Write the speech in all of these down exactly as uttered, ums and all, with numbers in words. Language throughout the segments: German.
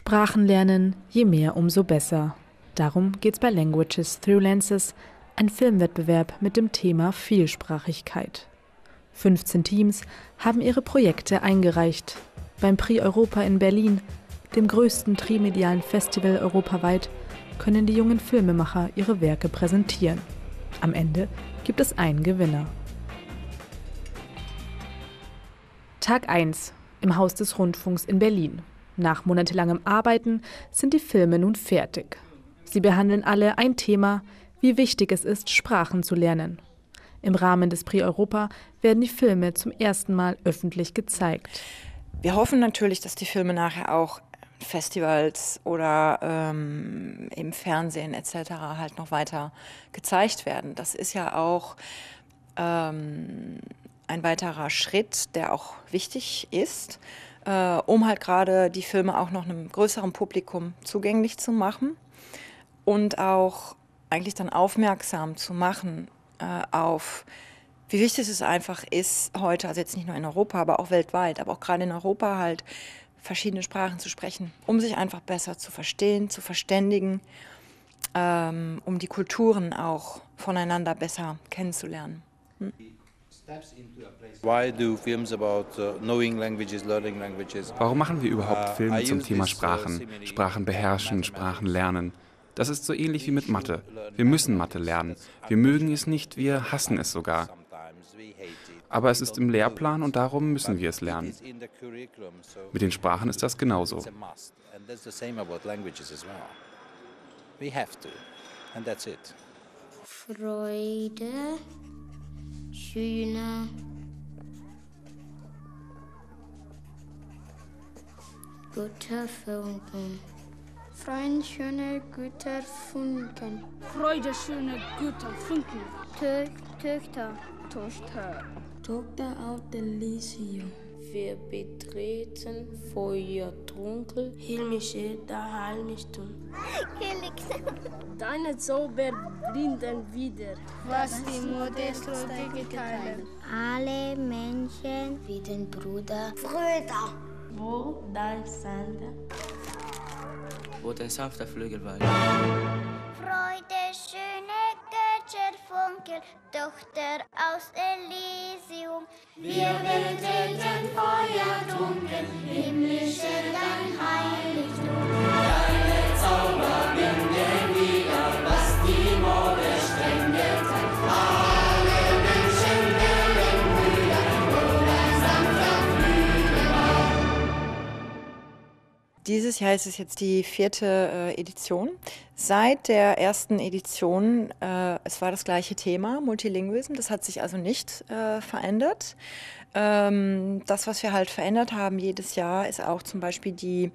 Sprachen lernen, je mehr, umso besser. Darum geht's bei Languages Through Lenses, ein Filmwettbewerb mit dem Thema Vielsprachigkeit. fünfzehn Teams haben ihre Projekte eingereicht. Beim Prix Europa in Berlin, dem größten trimedialen Festival europaweit, können die jungen Filmemacher ihre Werke präsentieren. Am Ende gibt es einen Gewinner. Tag eins im Haus des Rundfunks in Berlin. Nach monatelangem Arbeiten sind die Filme nun fertig. Sie behandeln alle ein Thema, wie wichtig es ist, Sprachen zu lernen. Im Rahmen des Prix Europa werden die Filme zum ersten Mal öffentlich gezeigt. Wir hoffen natürlich, dass die Filme nachher auch Festivals oder ähm, im Fernsehen et cetera halt noch weiter gezeigt werden. Das ist ja auch ähm, ein weiterer Schritt, der auch wichtig ist, äh, um halt gerade die Filme auch noch einem größeren Publikum zugänglich zu machen und auch eigentlich dann aufmerksam zu machen äh, auf, wie wichtig es einfach ist heute, also jetzt nicht nur in Europa, aber auch weltweit, aber auch gerade in Europa halt, verschiedene Sprachen zu sprechen, um sich einfach besser zu verstehen, zu verständigen, ähm, um die Kulturen auch voneinander besser kennenzulernen. Hm? Warum machen wir überhaupt Filme zum Thema Sprachen? Sprachen beherrschen, Sprachen lernen. Das ist so ähnlich wie mit Mathe. Wir müssen Mathe lernen. Wir mögen es nicht, wir hassen es sogar. Aber es ist im Lehrplan und darum müssen wir es lernen. Mit den Sprachen ist das genauso. Freude, schöner guter Funken. Freund, schöner guter Funken. Freude, schöner guter Funken. Tö Töchter. Tochter. Tochter auf der Lyceum. Wir betreten Feuer Trunkel. Hilmische, da Heilmichtum. Deine Zauber blinden wieder. Was die Mutter so geteilt. Alle Menschen wie den Bruder. Brüder. Wo dein Sande? Wo dein sanfter Flügel war. Freude, schöne Götterfunkel, Tochter aus Elysium. Wir beten den Feuertunkel, himmlische dein Heiligtum. Deine Zauber binden wieder, was die Mode spendet hat. Alle Menschen werden Brüder, wo dein sanfter Flügel war. Dieses Jahr ist es jetzt die vierte äh, Edition. Seit der ersten Edition, äh, es war das gleiche Thema, Multilinguism, das hat sich also nicht äh, verändert. Ähm, das, was wir halt verändert haben jedes Jahr, ist auch zum Beispiel die,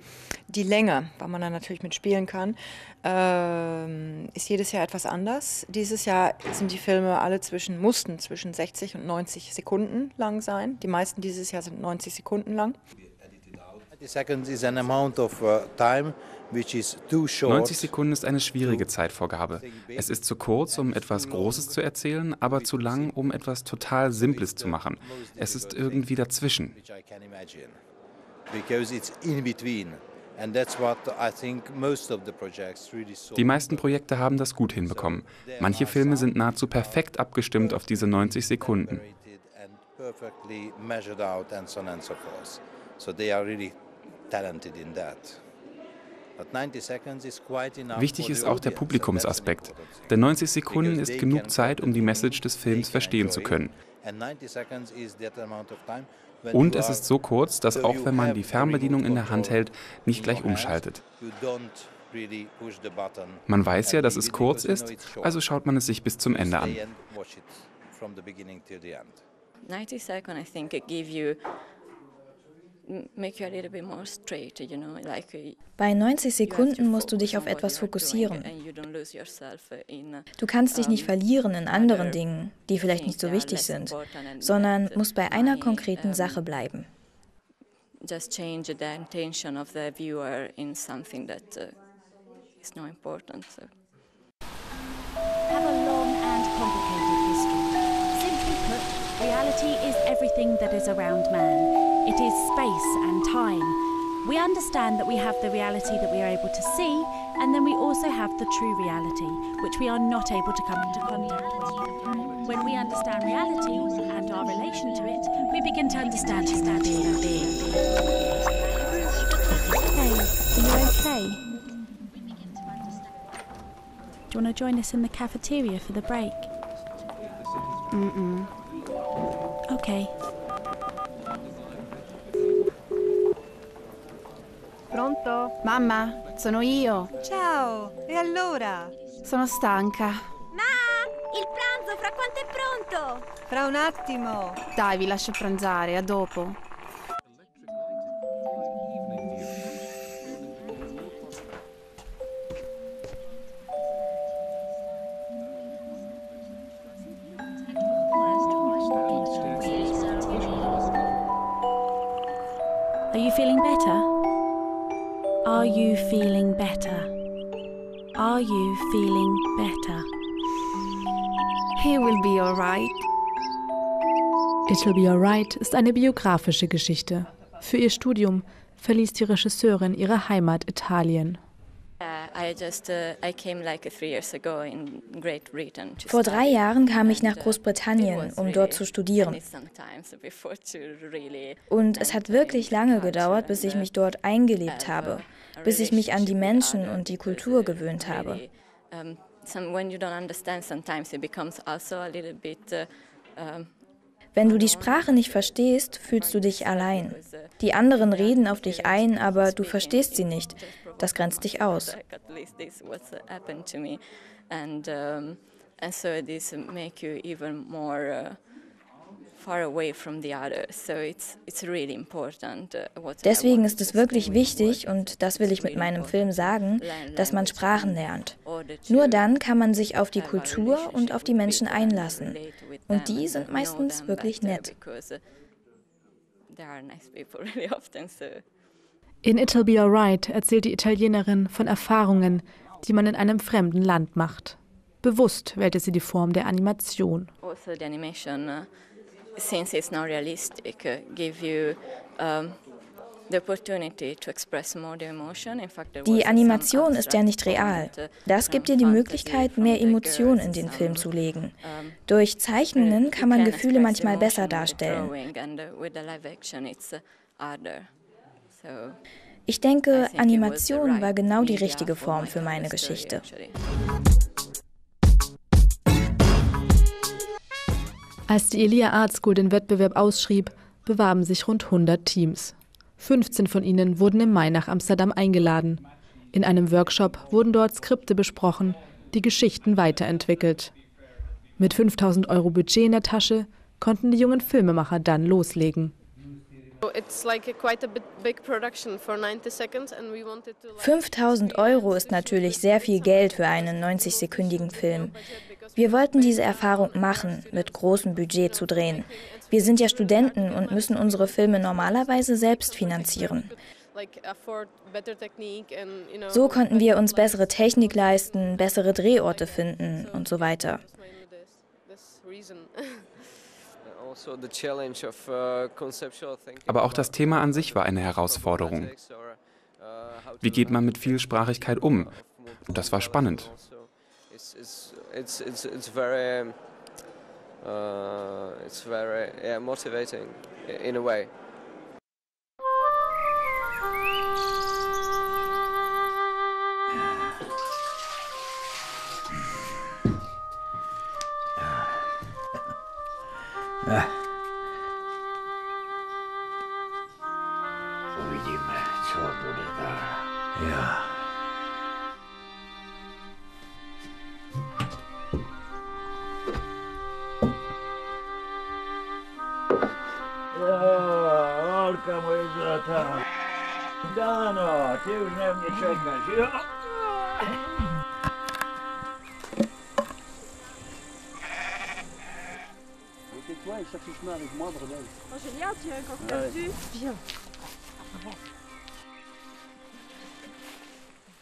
die Länge, weil man da natürlich mit spielen kann, ähm, ist jedes Jahr etwas anders. Dieses Jahr sind die Filme alle zwischen, mussten zwischen sechzig und neunzig Sekunden lang sein. Die meisten dieses Jahr sind neunzig Sekunden lang. neunzig Sekunden ist eine schwierige Zeitvorgabe. Es ist zu kurz, um etwas Großes zu erzählen, aber zu lang, um etwas total Simples zu machen. Es ist irgendwie dazwischen. Die meisten Projekte haben das gut hinbekommen. Manche Filme sind nahezu perfekt abgestimmt auf diese neunzig Sekunden. Wichtig ist auch der Publikumsaspekt, denn neunzig Sekunden ist genug Zeit, um die Message des Films verstehen zu können. Und es ist so kurz, dass auch wenn man die Fernbedienung in der Hand hält, nicht gleich umschaltet. Man weiß ja, dass es kurz ist, also schaut man es sich bis zum Ende an. neunzig Sekunden, I think it gave you Bei neunzig Sekunden musst du dich auf etwas fokussieren. Du kannst dich nicht verlieren in anderen Dingen, die vielleicht nicht so wichtig sind, sondern musst bei einer konkreten Sache bleiben. Reality is everything that is around man. It is space and time, We understand that we have the reality that we are able to see, and then we also have the true reality, which we are not able to come into contact with. When we understand reality and our relation to it, we begin to understand human being. Hey, are you okay? Do you want to join us in the cafeteria for the break? Mm-mm. Okay. Pronto? Mamma, sono io. Ciao, e allora? Sono stanca. Ma, il pranzo fra quanto è pronto? Fra un attimo. Dai, vi lascio pranzare, a dopo. Are you feeling better? Are you feeling better? Are you feeling better? He will be all right. It'll Be All Right ist eine biografische Geschichte. Für ihr Studium verließ die Regisseurin ihre Heimat Italien. Vor drei Jahren kam ich nach Großbritannien, um dort zu studieren. Und es hat wirklich lange gedauert, bis ich mich dort eingelebt habe, bis ich mich an die Menschen und die Kultur gewöhnt habe. Wenn du die Sprache nicht verstehst, fühlst du dich allein. Die anderen reden auf dich ein, aber du verstehst sie nicht. Das grenzt dich aus. Deswegen ist es wirklich wichtig, und das will ich mit meinem Film sagen, dass man Sprachen lernt. Nur dann kann man sich auf die Kultur und auf die Menschen einlassen. Und die sind meistens wirklich nett. In It'll Be All Right erzählt die Italienerin von Erfahrungen, die man in einem fremden Land macht. Bewusst wählte sie die Form der Animation. Die Animation ist ja nicht real. Das gibt dir die Möglichkeit, mehr Emotionen in den Film zu legen. Durch Zeichnungen kann man Gefühle manchmal besser darstellen. Ich denke, Animation war genau die richtige Form für meine Geschichte. Als die Elia Arts School den Wettbewerb ausschrieb, bewarben sich rund hundert Teams. fünfzehn von ihnen wurden im Mai nach Amsterdam eingeladen. In einem Workshop wurden dort Skripte besprochen, die Geschichten weiterentwickelt. Mit fünftausend Euro Budget in der Tasche konnten die jungen Filmemacher dann loslegen. fünftausend Euro ist natürlich sehr viel Geld für einen neunzigsekündigen Film. Wir wollten diese Erfahrung machen, mit großem Budget zu drehen. Wir sind ja Studenten und müssen unsere Filme normalerweise selbst finanzieren. So konnten wir uns bessere Technik leisten, bessere Drehorte finden und so weiter. Aber auch das Thema an sich war eine Herausforderung. Wie geht man mit Vielsprachigkeit um? Das war spannend.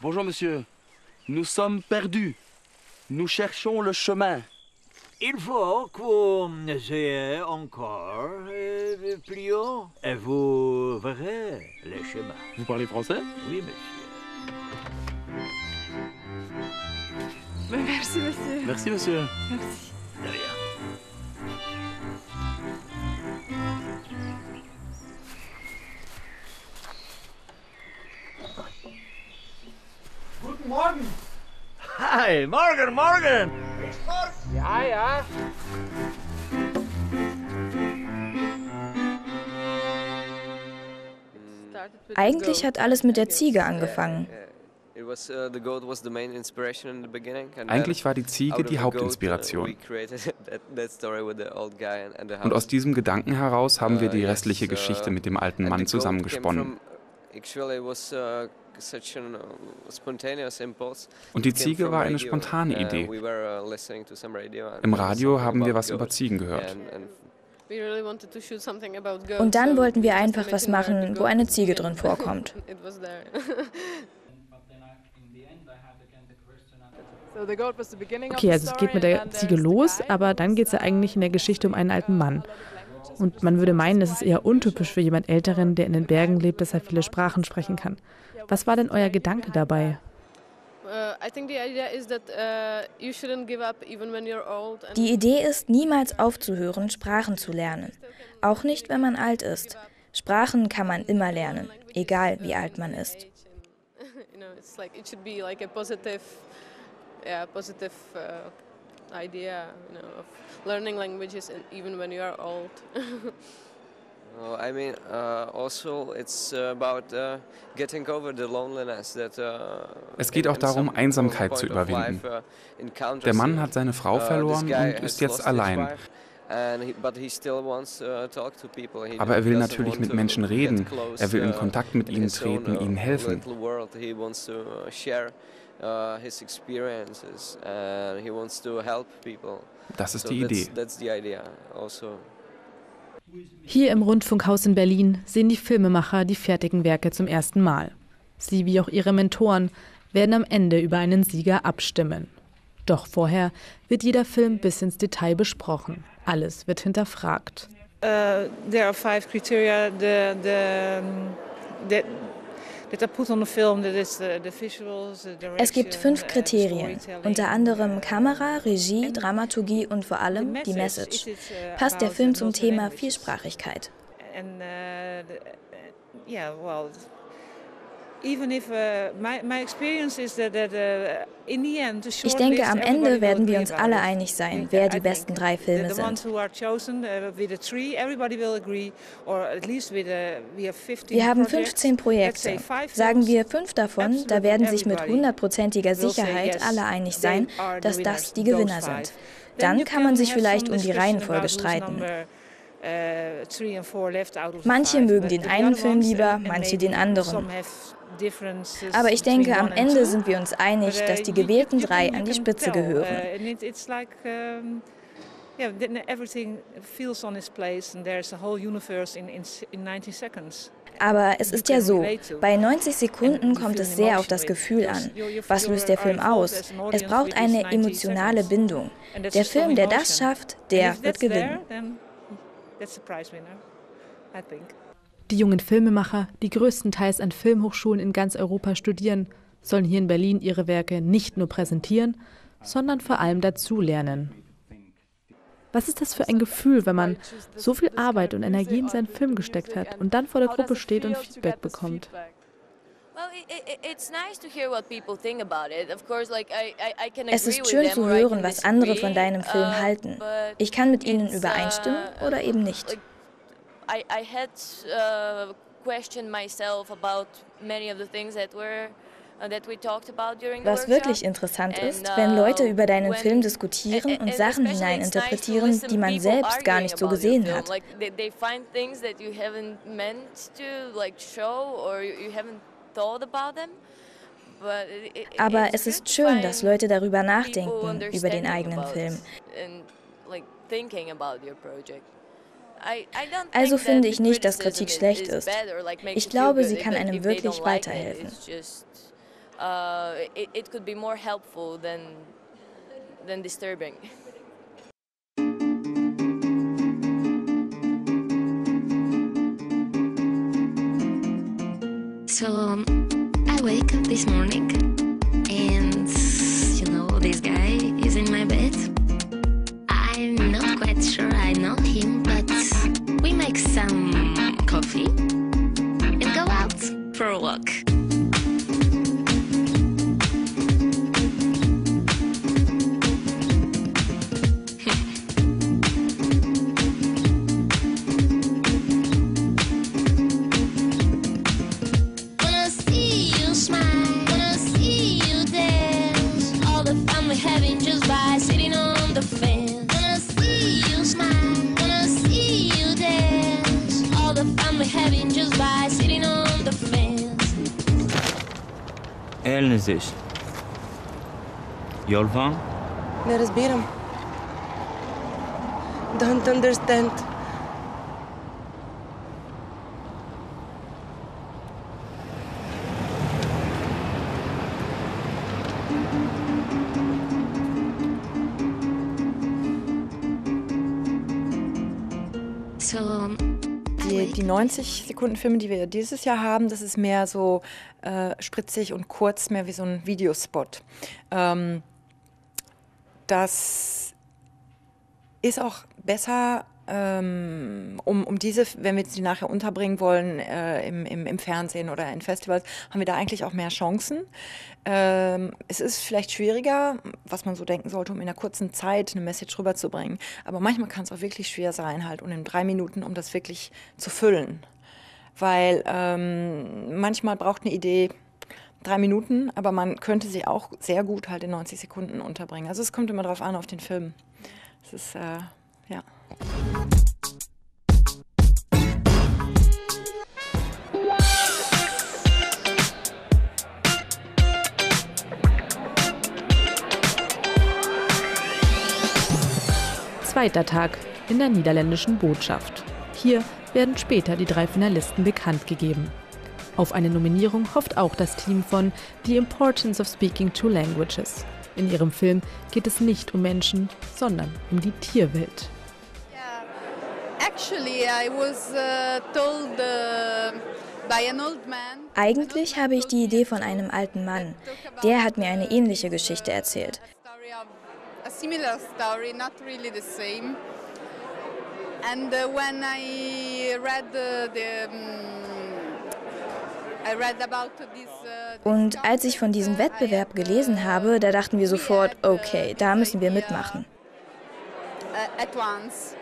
Bonjour, monsieur. Nous sommes perdus. Nous cherchons le chemin. Il faut que j'aie encore euh, plus haut. Et vous verrez le chemin. Vous parlez français? Oui, monsieur. Merci, monsieur. Merci, monsieur. Merci. De rien. Guten Morgen. Hi, morgen, morgen. Ja, ja. Eigentlich hat alles mit der Ziege angefangen. Eigentlich war die Ziege die Hauptinspiration. Und aus diesem Gedanken heraus haben wir die restliche Geschichte mit dem alten Mann zusammengesponnen. Und die Ziege war eine spontane Idee. Im Radio haben wir was über Ziegen gehört. Und dann wollten wir einfach was machen, wo eine Ziege drin vorkommt. Okay, also es geht mit der Ziege los, aber dann geht es ja eigentlich in der Geschichte um einen alten Mann. Und man würde meinen, es ist eher untypisch für jemand Älteren, der in den Bergen lebt, dass er viele Sprachen sprechen kann. Was war denn euer Gedanke dabei? Die Idee ist, niemals aufzuhören, Sprachen zu lernen. Auch nicht, wenn man alt ist. Sprachen kann man immer lernen, egal wie alt man ist. Idea, you know, of learning languages even when you are old. I mean, uh, also it's about uh, getting over the loneliness that. Uh, es geht auch darum, Einsamkeit zu überwinden. Der Mann hat seine Frau verloren und ist jetzt allein. Aber er will natürlich mit Menschen reden. Er will in Kontakt mit ihnen treten, ihnen helfen. Das ist die Idee. Hier im Rundfunkhaus in Berlin sehen die Filmemacher die fertigen Werke zum ersten Mal. Sie wie auch ihre Mentoren werden am Ende über einen Sieger abstimmen. Doch vorher wird jeder Film bis ins Detail besprochen. Alles wird hinterfragt. Uh, there are five criteria. The, the, the Es gibt fünf Kriterien, unter anderem Kamera, Regie, Dramaturgie und vor allem die Message. Passt der Film zum Thema Vielsprachigkeit? Ich denke, am Ende werden wir uns alle einig sein, wer die besten drei Filme sind. Wir haben fünfzehn Projekte. Sagen wir fünf davon, da werden sich mit hundertprozentiger Sicherheit alle einig sein, dass das die Gewinner sind. Dann kann man sich vielleicht um die Reihenfolge streiten. Manche mögen den einen Film lieber, manche den anderen. Aber ich denke, am Ende sind wir uns einig, dass die gewählten drei an die Spitze gehören. Aber es ist ja so, bei neunzig Sekunden kommt es sehr auf das Gefühl an. Was löst der Film aus? Es braucht eine emotionale Bindung. Der Film, der das schafft, der wird gewinnen. Die jungen Filmemacher, die größtenteils an Filmhochschulen in ganz Europa studieren, sollen hier in Berlin ihre Werke nicht nur präsentieren, sondern vor allem dazulernen. Was ist das für ein Gefühl, wenn man so viel Arbeit und Energie in seinen Film gesteckt hat und dann vor der Gruppe steht und Feedback bekommt? Es ist schön zu hören, was andere von deinem Film halten. Ich kann mit ihnen übereinstimmen oder eben nicht. Was wirklich interessant ist, wenn Leute über deinen Film diskutieren und Sachen hineininterpretieren, die man selbst gar nicht so gesehen hat. Aber es ist schön, dass Leute darüber nachdenken, über den eigenen Film. Also finde ich nicht, dass Kritik schlecht ist. Ich glaube, sie kann einem wirklich weiterhelfen. So I wake up this morning and, you know, this guy is in my bed. I'm not quite sure I know him, but we make some coffee and go out for a walk. Elinize işte. Yol falan? Ne razbiram. Don't understand. Die neunzig-Sekunden-Filme, die wir dieses Jahr haben, das ist mehr so äh, spritzig und kurz, mehr wie so ein Videospot. Ähm, das ist auch besser, ähm, um, um diese, wenn wir sie nachher unterbringen wollen, äh, im, im, im Fernsehen oder in Festivals, haben wir da eigentlich auch mehr Chancen. Ähm, es ist vielleicht schwieriger, was man so denken sollte, um in einer kurzen Zeit eine Message rüberzubringen. Aber manchmal kann es auch wirklich schwer sein, halt, und in drei Minuten, um das wirklich zu füllen. Weil ähm, manchmal braucht eine Idee drei Minuten, aber man könnte sie auch sehr gut halt in neunzig Sekunden unterbringen. Also es kommt immer drauf an, auf den Film. Es ist, äh, ja. Zweiter Tag in der niederländischen Botschaft. Hier werden später die drei Finalisten bekannt gegeben. Auf eine Nominierung hofft auch das Team von The Importance of Speaking Two Languages. In ihrem Film geht es nicht um Menschen, sondern um die Tierwelt. Yeah. Actually, I was uh, told uh, by an old man. Eigentlich habe ich die Idee von einem alten Mann. Der hat mir eine ähnliche Geschichte erzählt. A similar story, not really the same. And uh, when I read uh, the, um, I read about this. Uh, Und als ich von diesem Wettbewerb gelesen habe, da dachten wir sofort, okay, da müssen wir mitmachen. At once.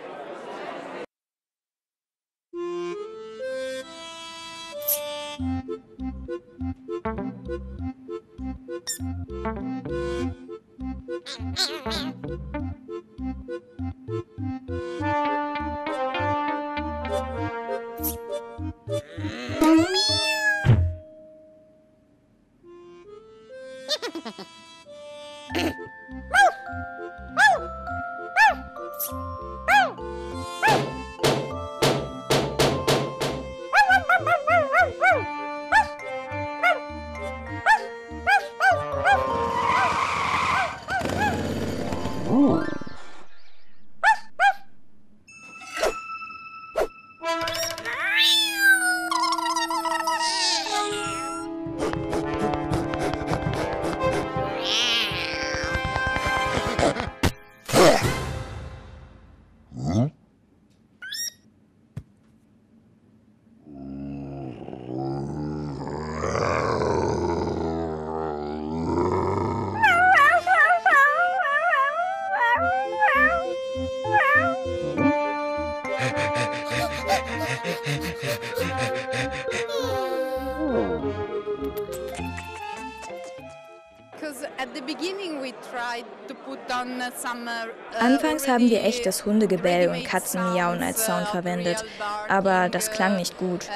Anfangs haben wir echt das Hundegebell und Katzenmiauen als Sound verwendet, aber das klang nicht gut.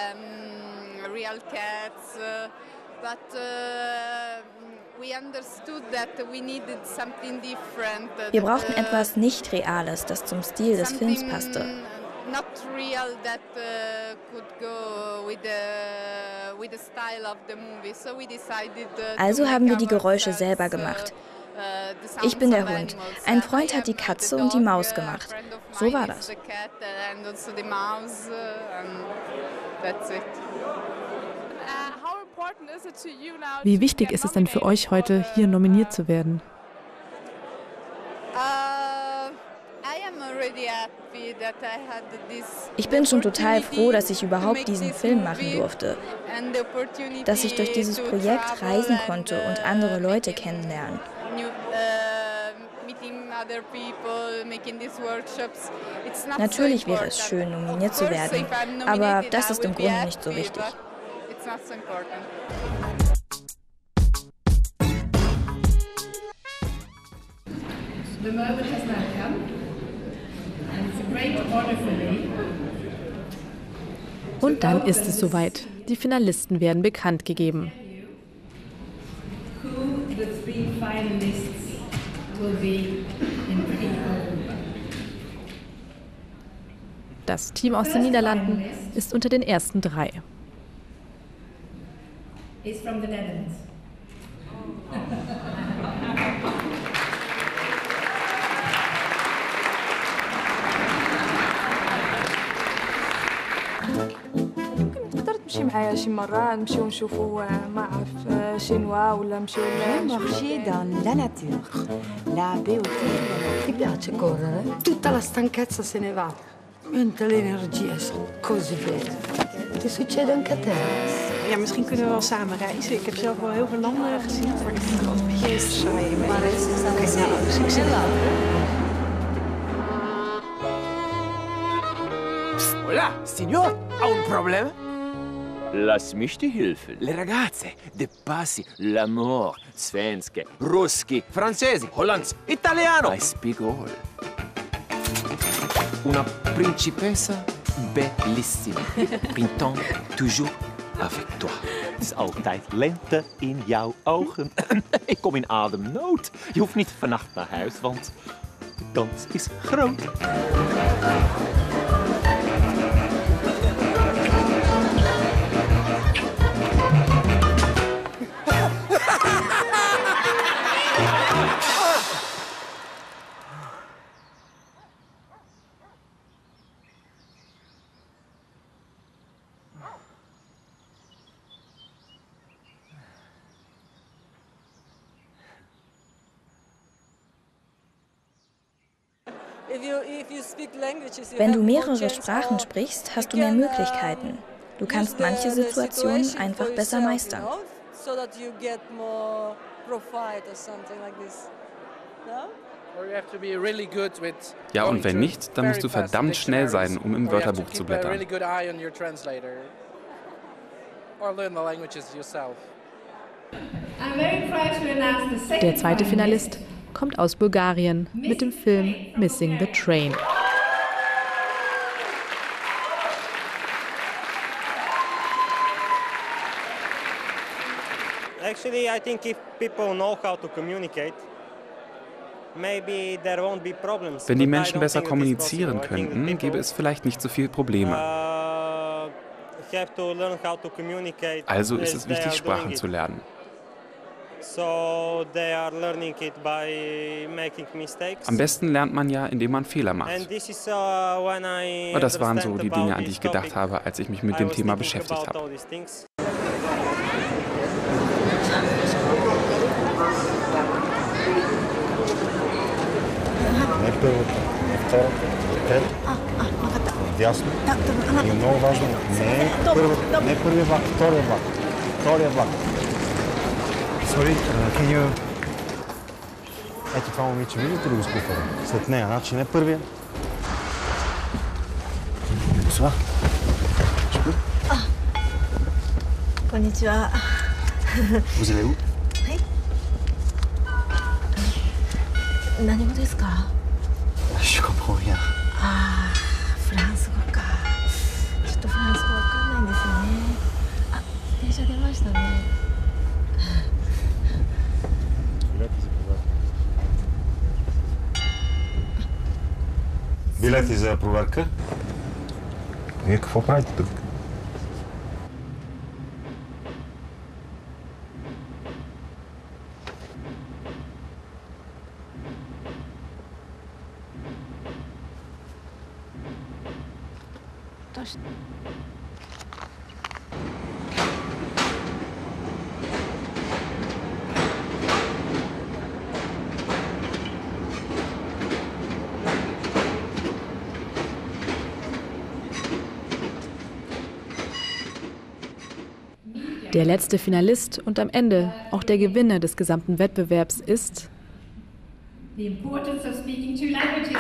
Wir brauchten etwas Nicht-Reales, das zum Stil des Films passte. Also haben wir die Geräusche selber gemacht. Ich bin der Hund. Ein Freund hat die Katze und die Maus gemacht. So war das. Wie wichtig ist es denn für euch heute, hier nominiert zu werden? Ich bin schon total froh, dass ich überhaupt diesen Film machen durfte, dass ich durch dieses Projekt reisen konnte und andere Leute kennenlernen. Natürlich wäre es schön, nominiert zu werden, aber das ist im Grunde nicht so wichtig. The moment has now come, and it's a great honor for me. Und dann ist es soweit. Die Finalisten werden bekannt gegeben. Who the three finalists will be in Prix Europa. Das Team aus den Niederlanden ist unter den ersten drei. Is from the Netherlands. Ja, misschien kunnen we wel samen reizen. Ik heb zelf wel heel veel landen gezien, maar ik vind het altijd een beetje saai. Maar kijk nou, succes. Hola, signor, ha un problema? Lass mich dir helfen. Le ragazze, de passi, l'amor, svenske, ruski, francesi, hollands, italiano. I speak all. Una principessa bellissima. Printemps, toujours avec toi. Het is altijd lente in jouw ogen. Ik kom in ademnood. Je hoeft niet vannacht naar huis, want de kans is groot. Wenn du mehrere Sprachen sprichst, hast du mehr Möglichkeiten. Du kannst manche Situationen einfach besser meistern. Ja, und wenn nicht, dann musst du verdammt schnell sein, um im Wörterbuch zu blättern. Der zweite Finalist kommt aus Bulgarien mit dem Film Missing the Train. Actually, I think if people know how to communicate, maybe there won't be problems. Wenn die Menschen besser kommunizieren könnten, gäbe es vielleicht nicht so viele Probleme. Also ist es wichtig, Sprachen zu lernen. Am besten lernt man ja, indem man Fehler macht. Und das waren so die Dinge, an die ich gedacht habe, als ich mich mit dem Thema beschäftigt habe. Sorry, can you... Ето това момиче, видите ли го спуфера? След нея, значи не първия. Осва. Шпу. А. Конничива. Взеле го. Хай. Нанего десу ка? Шкоповия. А, франсуго ка. Чото франсуго ваканнай десу не. А, денша демашта не. Билети за проверка. Вие какво правите тук? Точно. Der letzte Finalist und am Ende auch der Gewinner des gesamten Wettbewerbs ist The Importance of Speaking Two Languages.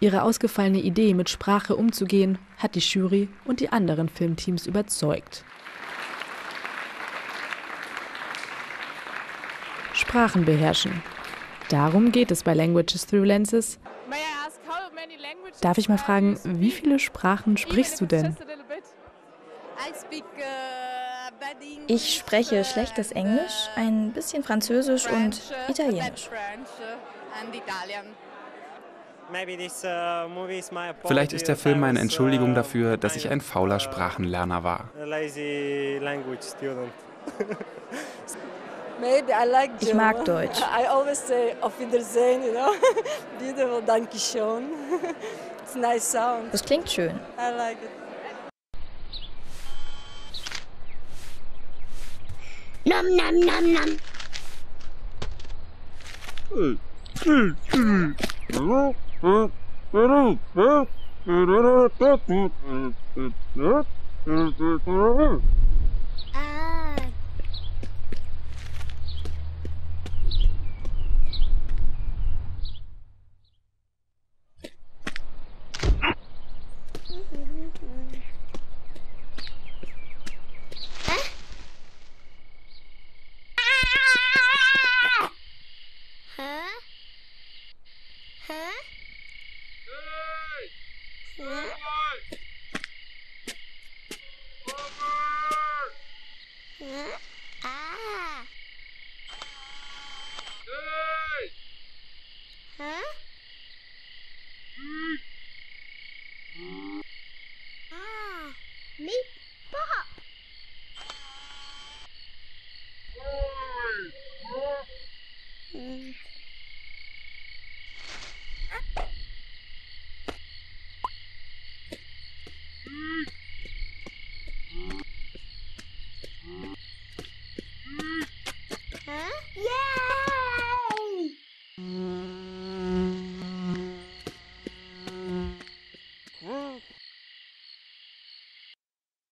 Ihre ausgefallene Idee, mit Sprache umzugehen, hat die Jury und die anderen Filmteams überzeugt. Sprachen beherrschen. Darum geht es bei Languages Through Lenses. Darf ich mal fragen, wie viele Sprachen sprichst du denn? Ich spreche schlechtes Englisch, ein bisschen Französisch und Italienisch. Vielleicht ist der Film eine Entschuldigung dafür, dass ich ein fauler Sprachenlerner war. Ich mag Deutsch. Das klingt schön. Nom nom nom nom.